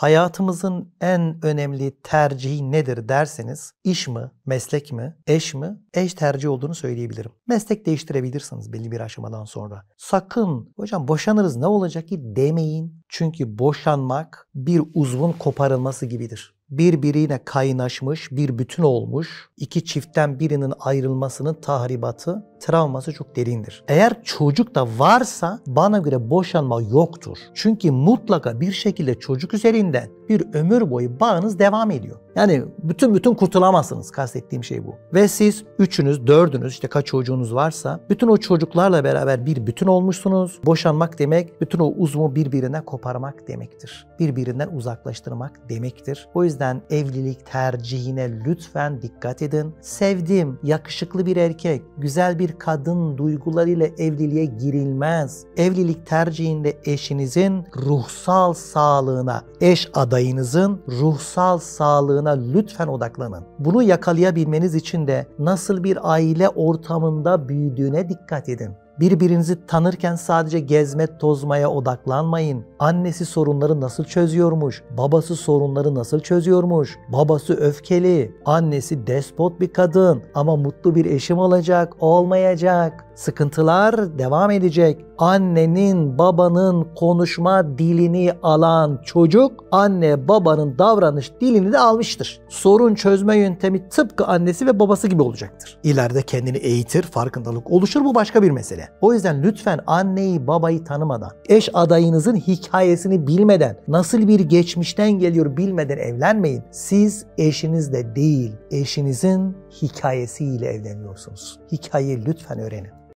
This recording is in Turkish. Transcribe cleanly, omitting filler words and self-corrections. hayatımızın en önemli tercihi nedir derseniz, iş mi, meslek mi, eş mi? Eş tercih olduğunu söyleyebilirim. Meslek değiştirebilirsiniz belli bir aşamadan sonra. Sakın "hocam boşanırız ne olacak ki" demeyin. Çünkü boşanmak bir uzvun koparılması gibidir. Birbirine kaynaşmış, bir bütün olmuş, iki çiftten birinin ayrılmasının tahribatı, travması çok derindir. Eğer çocuk da varsa bana göre boşanma yoktur. Çünkü mutlaka bir şekilde çocuk üzerinden bir ömür boyu bağınız devam ediyor. Yani bütün kurtulamazsınız, kastettiğim şey bu. Ve siz üçünüz, dördünüz, işte kaç çocuğunuz varsa bütün o çocuklarla beraber bir bütün olmuşsunuz. Boşanmak demek bütün o uzvu birbirine koparmak demektir. Birbirinden uzaklaştırmak demektir. O yüzden evlilik tercihine lütfen dikkat edin. Sevdiğim, yakışıklı bir erkek, güzel bir kadın duygularıyla evliliğe girilmez. Evlilik tercihinde eşinizin ruhsal sağlığına, eş adayınızın ruhsal sağlığına lütfen odaklanın. Bunu yakalayabilmeniz için de nasıl bir aile ortamında büyüdüğüne dikkat edin. Birbirinizi tanırken sadece gezme, tozmaya odaklanmayın. Annesi sorunları nasıl çözüyormuş? Babası sorunları nasıl çözüyormuş? Babası öfkeli, annesi despot bir kadın ama mutlu bir eşim olacak, olmayacak. Sıkıntılar devam edecek. Annenin, babanın konuşma dilini alan çocuk, anne babanın davranış dilini de almıştır. Sorun çözme yöntemi tıpkı annesi ve babası gibi olacaktır. İleride kendini eğitir, farkındalık oluşur, bu başka bir mesele. O yüzden lütfen anneyi, babayı tanımadan, eş adayınızın hikayesini bilmeden, nasıl bir geçmişten geliyor bilmeden evlenmeyin. Siz eşinizle değil, eşinizin hikayesiyle evleniyorsunuz. Hikayeyi lütfen öğrenin.